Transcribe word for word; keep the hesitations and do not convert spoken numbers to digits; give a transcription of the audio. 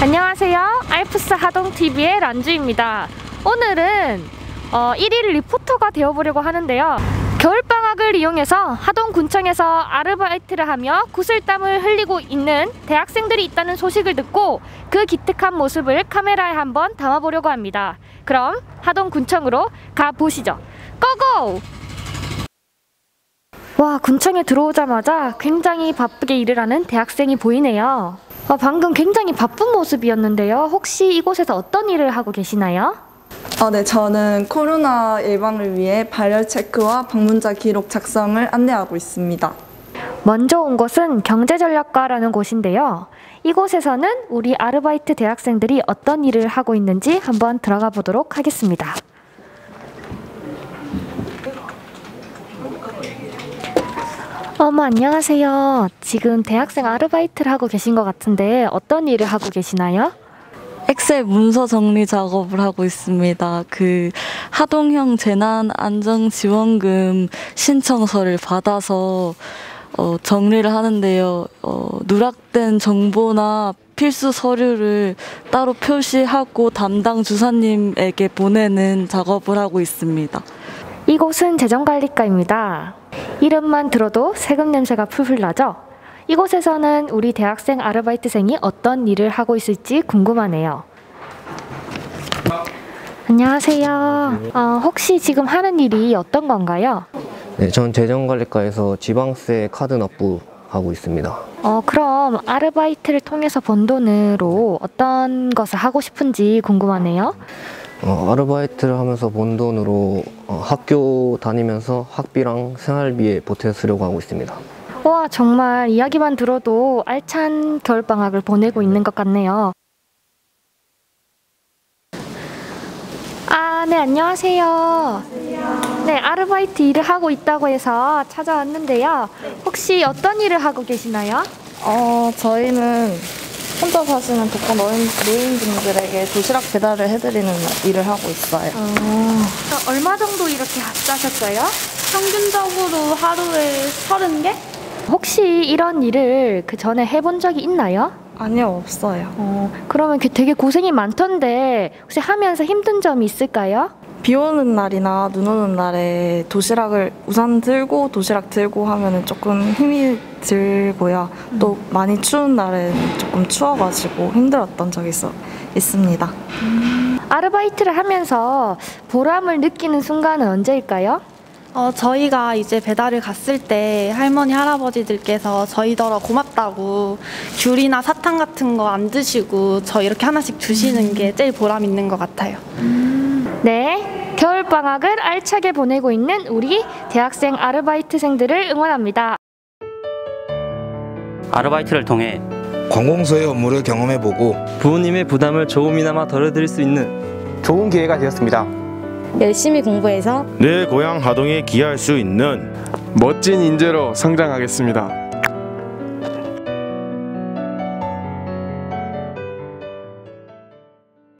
안녕하세요. 알프스 하동티비의 란주입니다. 오늘은 어, 일일 리포터가 되어보려고 하는데요. 겨울방학을 이용해서 하동군청에서 아르바이트를 하며 구슬땀을 흘리고 있는 대학생들이 있다는 소식을 듣고 그 기특한 모습을 카메라에 한번 담아보려고 합니다. 그럼 하동군청으로 가보시죠. 고고! 와, 군청에 들어오자마자 굉장히 바쁘게 일을 하는 대학생이 보이네요. 어, 방금 굉장히 바쁜 모습이었는데요. 혹시 이곳에서 어떤 일을 하고 계시나요? 어, 네, 저는 코로나 예방을 위해 발열 체크와 방문자 기록 작성을 안내하고 있습니다. 먼저 온 곳은 경제전략과라는 곳인데요. 이곳에서는 우리 아르바이트 대학생들이 어떤 일을 하고 있는지 한번 들어가 보도록 하겠습니다. 어머, 안녕하세요. 지금 대학생 아르바이트를 하고 계신 것 같은데 어떤 일을 하고 계시나요? 엑셀 문서 정리 작업을 하고 있습니다. 그 하동형 재난 안전 지원금 신청서를 받아서 어, 정리를 하는데요. 어, 누락된 정보나 필수 서류를 따로 표시하고 담당 주사님에게 보내는 작업을 하고 있습니다. 이곳은 재정관리과입니다. 이름만 들어도 세금 냄새가 풀풀 나죠? 이곳에서는 우리 대학생 아르바이트생이 어떤 일을 하고 있을지 궁금하네요. 안녕하세요. 어, 혹시 지금 하는 일이 어떤 건가요? 네, 전 재정관리과에서 지방세 카드 납부하고 있습니다. 어, 그럼 아르바이트를 통해서 번 돈으로 어떤 것을 하고 싶은지 궁금하네요. 어, 아르바이트를 하면서 번 돈으로 어, 학교 다니면서 학비랑 생활비에 보태쓰려고 하고 있습니다. 와, 정말 이야기만 들어도 알찬 겨울방학을 보내고 있는 것 같네요. 아, 네, 안녕하세요. 안녕하세요. 네, 아르바이트 일을 하고 있다고 해서 찾아왔는데요. 혹시 어떤 일을 하고 계시나요? 어, 저희는 혼자 사시는 독거 노인, 노인분들에게 도시락 배달을 해드리는 일을 하고 있어요. 어... 얼마 정도 이렇게 짜셨어요? 평균적으로 하루에 서른 개? 혹시 이런 일을 그 전에 해본 적이 있나요? 아니요, 없어요. 어, 그러면 되게 고생이 많던데 혹시 하면서 힘든 점이 있을까요? 비 오는 날이나 눈 오는 날에 도시락을 우산 들고 도시락 들고 하면은 조금 힘이 들고요. 음. 또 많이 추운 날엔 조금 추워가지고 힘들었던 적이 있어, 있습니다. 음. 아르바이트를 하면서 보람을 느끼는 순간은 언제일까요? 어, 저희가 이제 배달을 갔을 때 할머니 할아버지들께서 저희더러 고맙다고 귤이나 사탕 같은 거 안 드시고 저 이렇게 하나씩 주시는 음. 게 제일 보람 있는 것 같아요. 음. 네, 겨울방학을 알차게 보내고 있는 우리 대학생 아르바이트생들을 응원합니다. 아르바이트를 통해 관공서의 업무를 경험해보고 부모님의 부담을 조금이나마 덜어드릴 수 있는 좋은 기회가 되었습니다. 열심히 공부해서 내 고향 하동에 기여할 수 있는 멋진 인재로 성장하겠습니다.